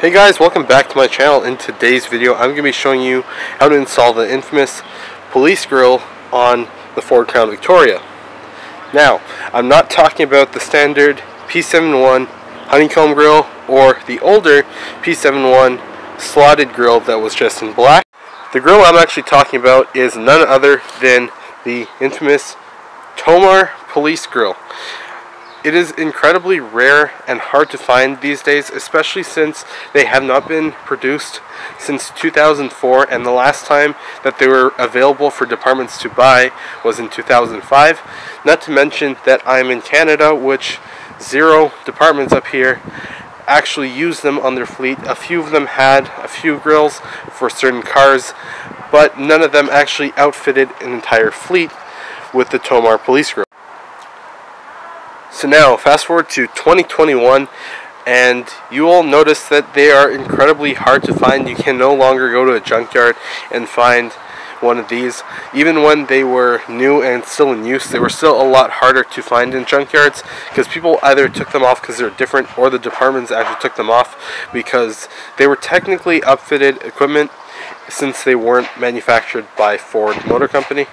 Hey guys, welcome back to my channel. In today's video I'm going to be showing you how to install the infamous police grille on the Ford Crown Victoria. Now, I'm not talking about the standard P71 honeycomb grille or the older P71 slotted grille that was just in black. The grille I'm actually talking about is none other than the infamous Tomar police grille. It is incredibly rare and hard to find these days, especially since they have not been produced since 2004, and the last time that they were available for departments to buy was in 2005. Not to mention that I'm in Canada, which zero departments up here actually use them on their fleet. A few of them had a few grills for certain cars, but none of them actually outfitted an entire fleet with the Tomar police grill. So now, fast forward to 2021, and you will notice that they are incredibly hard to find. You can no longer go to a junkyard and find one of these. Even when they were new and still in use, they were still a lot harder to find in junkyards because people either took them off because they're different, or the departments actually took them off because they were technically upfitted equipment since they weren't manufactured by Ford Motor Company.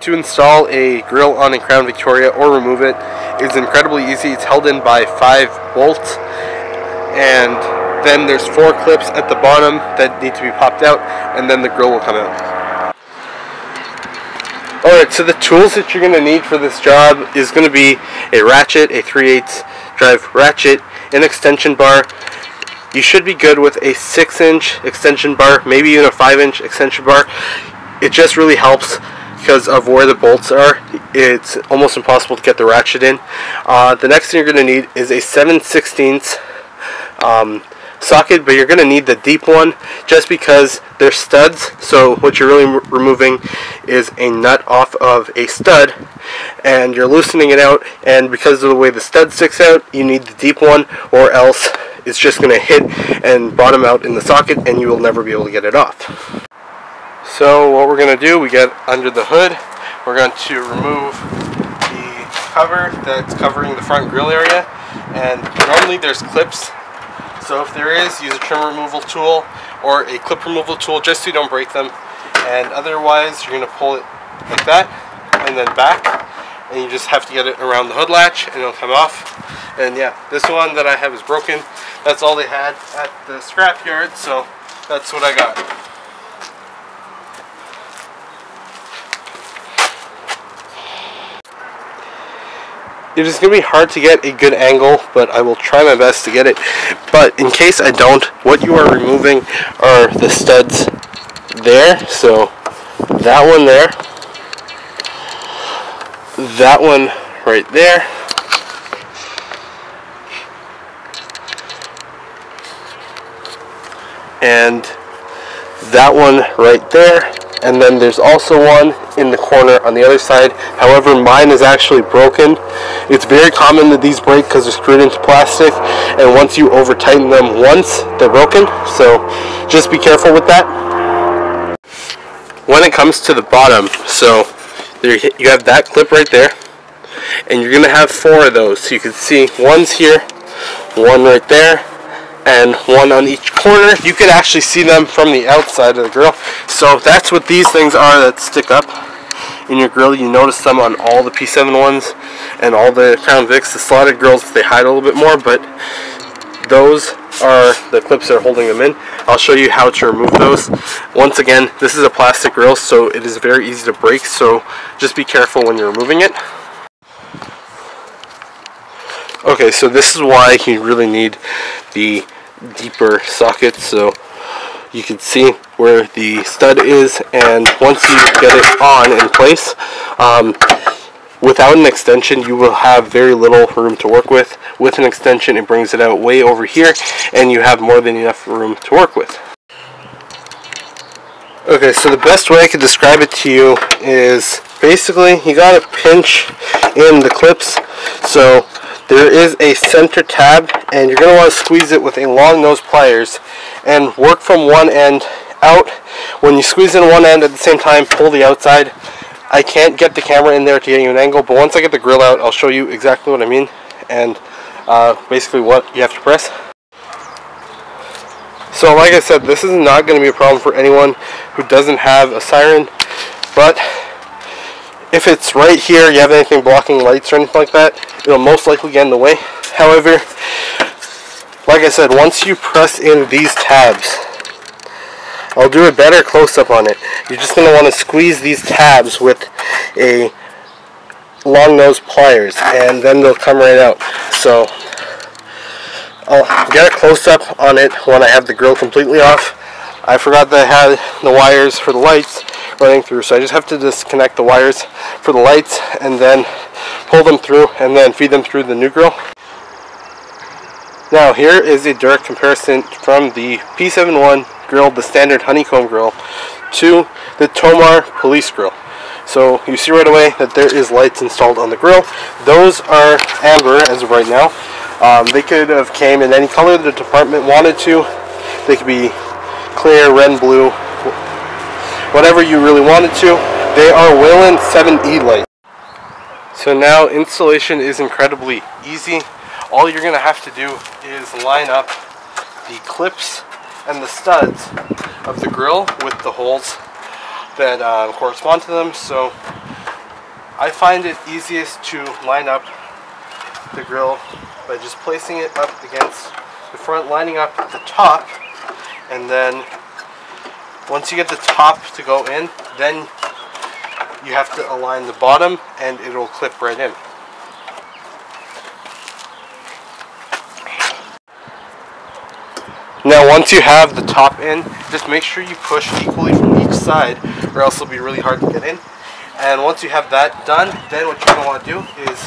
To install a grill on a Crown Victoria or remove it is incredibly easy. It's held in by 5 bolts, and then there's 4 clips at the bottom that need to be popped out, and then the grill will come out. Alright, so the tools that you're going to need for this job is going to be a ratchet, a 3/8 drive ratchet, an extension bar. You should be good with a 6-inch extension bar, maybe even a 5-inch extension bar. It just really helps. Because of where the bolts are, it's almost impossible to get the ratchet in. The next thing you're going to need is a 7/16 socket, but you're going to need the deep one just because they're studs. So what you're really removing is a nut off of a stud, and you're loosening it out, and because of the way the stud sticks out, you need the deep one, or else it's just going to hit and bottom out in the socket and you will never be able to get it off. So what we're going to do, we get under the hood, we're going to remove the cover that's covering the front grill area, and normally there's clips, so if there is, use a trim removal tool or a clip removal tool just so you don't break them, and otherwise you're going to pull it like that and then back, and you just have to get it around the hood latch and it'll come off. And yeah, this one that I have is broken. That's all they had at the scrapyard, so that's what I got. It is going to be hard to get a good angle, but I will try my best to get it. But in case I don't, what you are removing are the studs there. So that one there, that one right there, and that one right there. And then there's also one in the corner on the other side. However, mine is actually broken. It's very common that these break because they're screwed into plastic, and once you over tighten them once, they're broken. So just be careful with that. When it comes to the bottom, so there you have that clip right there, and you're gonna have 4 of those. So you can see one's here, one right there, and one on each corner. You can actually see them from the outside of the grill. So that's what these things are that stick up in your grill. You notice them on all the P71s and all the Crown Vics. The slotted grills, they hide a little bit more, but those are the clips that are holding them in. I'll show you how to remove those. Once again, this is a plastic grill, so it is very easy to break, so just be careful when you're removing it. Okay, so this is why you really need the deeper socket, so you can see where the stud is, and once you get it on in place, without an extension you will have very little room to work with. With an extension it brings it out way over here, and you have more than enough room to work with. Okay, so the best way I could describe it to you is basically you gotta pinch in the clips. So there is a center tab, and you're going to want to squeeze it with a long nose pliers and work from one end out. When you squeeze in one end at the same time, pull the outside. I can't get the camera in there to get you an angle, but once I get the grill out, I'll show you exactly what I mean and basically what you have to press. So like I said, this is not going to be a problem for anyone who doesn't have a siren, but if it's right here, you have anything blocking lights or anything like that, it'll most likely get in the way. However, like I said, once you press in these tabs, I'll do a better close-up on it. You're just going to want to squeeze these tabs with a long nose pliers, and then they'll come right out. So I'll get a close-up on it when I have the grill completely off. I forgot that I had the wires for the lights running through, so I just have to disconnect the wires for the lights and then pull them through and then feed them through the new grill. Now here is a direct comparison from the P71 grill, the standard honeycomb grill, to the Tomar police grill. So you see right away that there is lights installed on the grill. Those are amber as of right now. They could have came in any color the department wanted to. They could be clear, red, blue, whatever you really wanted to. They are Whelen 7E lights. So now installation is incredibly easy. All you're going to have to do is line up the clips and the studs of the grill with the holes that correspond to them. So I find it easiest to line up the grill by just placing it up against the front, lining up the top, and then once you get the top to go in, then you have to align the bottom and it'll clip right in. Now once you have the top in, just make sure you push equally from each side or else it'll be really hard to get in. And once you have that done, then what you're going to want to do is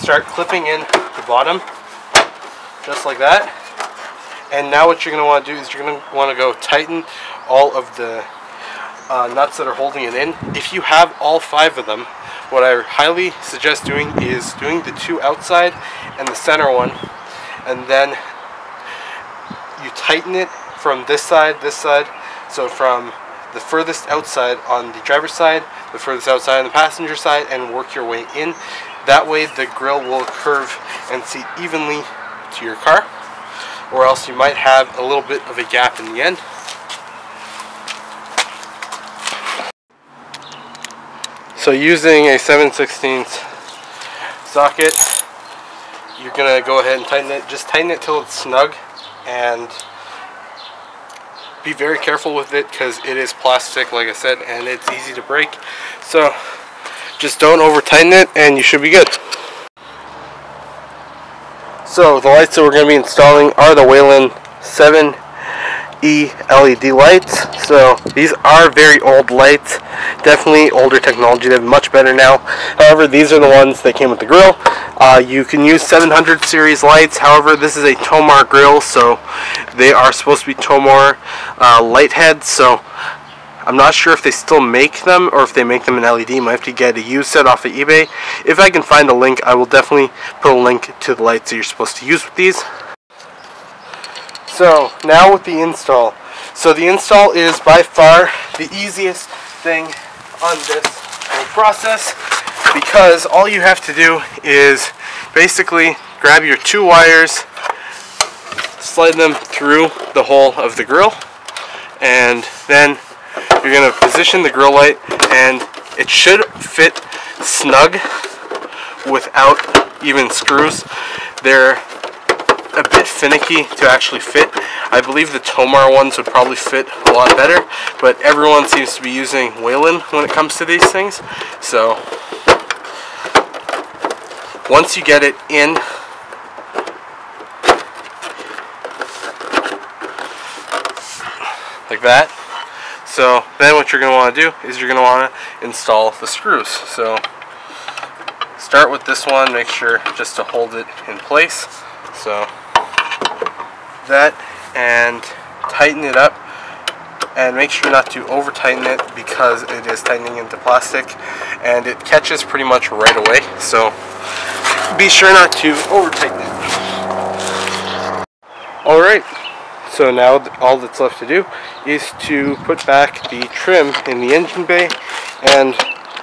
start clipping in the bottom, just like that. And now what you're going to want to do is you're going to want to go tighten all of the nuts that are holding it in. If you have all 5 of them, what I highly suggest doing is doing the 2 outside and the center one, and then you tighten it from this side, so from the furthest outside on the driver's side, the furthest outside on the passenger side, and work your way in. That way the grill will curve and seat evenly to your car, or else you might have a little bit of a gap in the end. So using a 7/16 socket, you're going to go ahead and tighten it. Just tighten it till it's snug, and be very careful with it because it is plastic, like I said, and it's easy to break. So just don't over tighten it and you should be good. So the lights that we're going to be installing are the Whelen 7E LED lights. So these are very old lights, definitely older technology. They're much better now. However, these are the ones that came with the grill. You can use 700 series lights. However, this is a Tomar grill, so they are supposed to be Tomar light heads. So I'm not sure if they still make them or if they make them in LED. You might have to get a used set off of eBay. If I can find a link, I will definitely put a link to the lights that you're supposed to use with these. So now with the install. So the install is by far the easiest thing on this whole process, because all you have to do is basically grab your 2 wires, slide them through the hole of the grill, and then you're going to position the grill light, and it should fit snug without even screws. They're a bit finicky to actually fit. I believe the Tomar ones would probably fit a lot better, but everyone seems to be using Whelen when it comes to these things. So once you get it in, like that, so then what you're going to want to do is you're going to want to install the screws. So start with this one, make sure just to hold it in place. So that, and tighten it up, and make sure not to over tighten it because it is tightening into plastic and it catches pretty much right away. So be sure not to over tighten it. Alright. So now all that's left to do is to put back the trim in the engine bay, and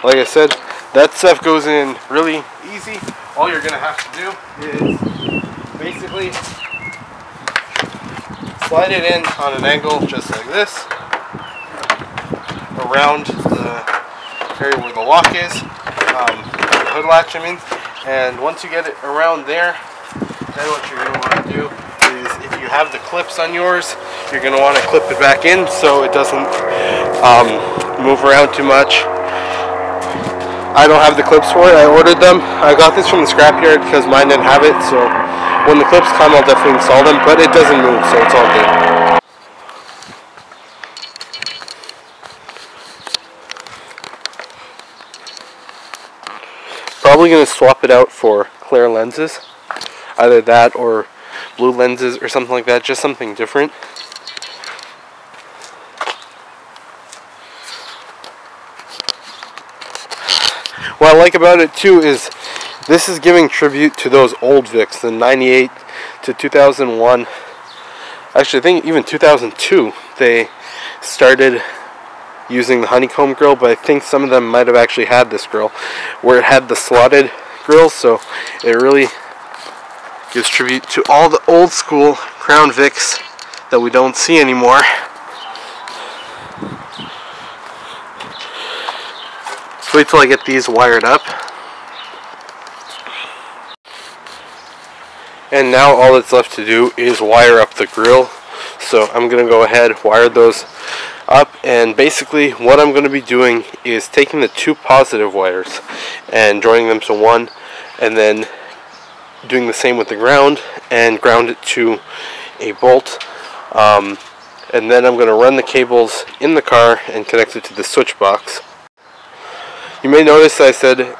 like I said, that stuff goes in really easy. All you're going to have to do is basically slide it in on an angle just like this, around the area where the lock is, the hood latch I mean, and once you get it around there, then what you're going to want to do is, if you have the clips on yours, you're going to want to clip it back in so it doesn't move around too much. I don't have the clips for it. I ordered them. I got this from the scrapyard because mine didn't have it, so when the clips come, I'll definitely install them, but it doesn't move, so it's all good. Probably going to swap it out for clear lenses, either that or blue lenses or something like that, just something different. What I like about it too is this is giving tribute to those old Vics, the 98 to 2001, actually I think even 2002 they started using the honeycomb grill, but I think some of them might have actually had this grill where it had the slotted grill, so it really gives tribute to all the old school Crown Vics that we don't see anymore. Let's wait till I get these wired up. And now all that's left to do is wire up the grill. So I'm going to go ahead, wire those up, and basically what I'm going to be doing is taking the two positive wires and joining them to one, and then doing the same with the ground and ground it to a bolt. And then I'm going to run the cables in the car and connect it to the switch box. You may notice I said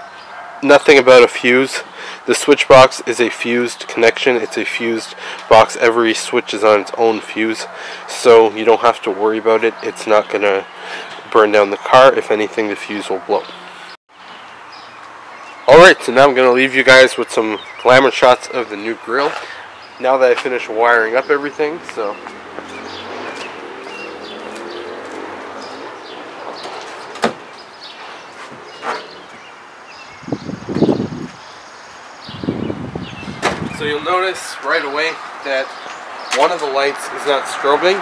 nothing about a fuse. The switch box is a fused connection, it's a fused box, every switch is on its own fuse, so you don't have to worry about it, it's not going to burn down the car, if anything the fuse will blow. Alright, so now I'm going to leave you guys with some glamour shots of the new grill, now that I finished wiring up everything, so... So you'll notice right away that one of the lights is not strobing.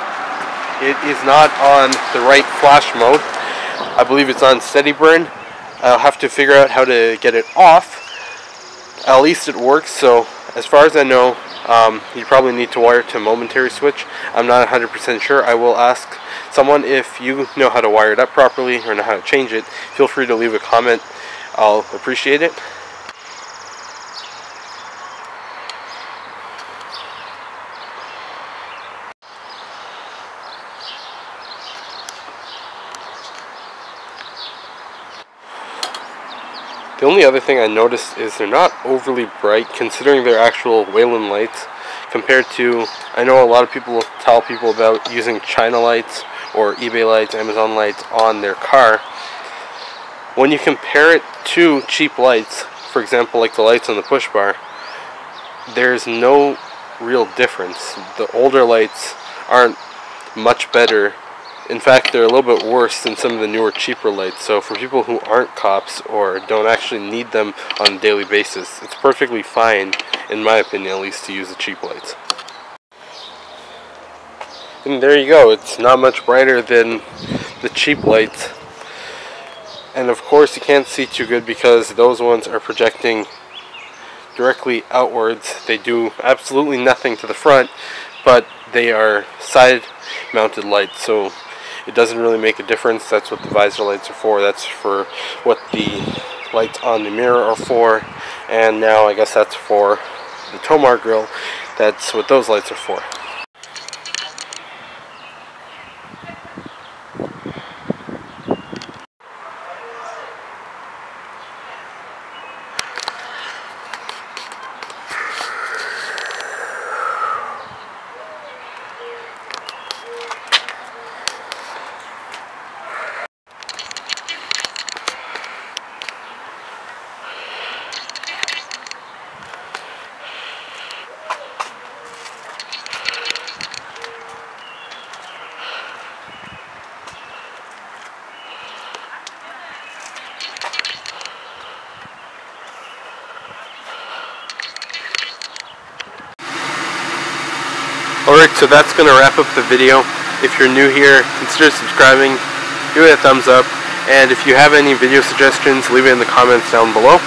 It is not on the right flash mode. I believe it's on steady burn. I'll have to figure out how to get it off. At least it works, so as far as I know, you probably need to wire it to a momentary switch. I'm not 100% sure. I will ask someone. If you know how to wire it up properly or know how to change it, feel free to leave a comment. I'll appreciate it. The only other thing I noticed is they're not overly bright considering their actual Whelen lights compared to, I know a lot of people tell people about using China lights or eBay lights, Amazon lights on their car. When you compare it to cheap lights, for example like the lights on the push bar, there's no real difference. The older lights aren't much better. In fact, they're a little bit worse than some of the newer, cheaper lights. So for people who aren't cops or don't actually need them on a daily basis, it's perfectly fine, in my opinion at least, to use the cheap lights. And there you go, it's not much brighter than the cheap lights. And of course you can't see too good because those ones are projecting directly outwards. They do absolutely nothing to the front, but they are side mounted lights, so it doesn't really make a difference. That's what the visor lights are for, that's for what the lights on the mirror are for, and now I guess that's for the Tomar grill, that's what those lights are for. Alright, so that's going to wrap up the video. If you're new here, consider subscribing, give it a thumbs up, and if you have any video suggestions, leave it in the comments down below.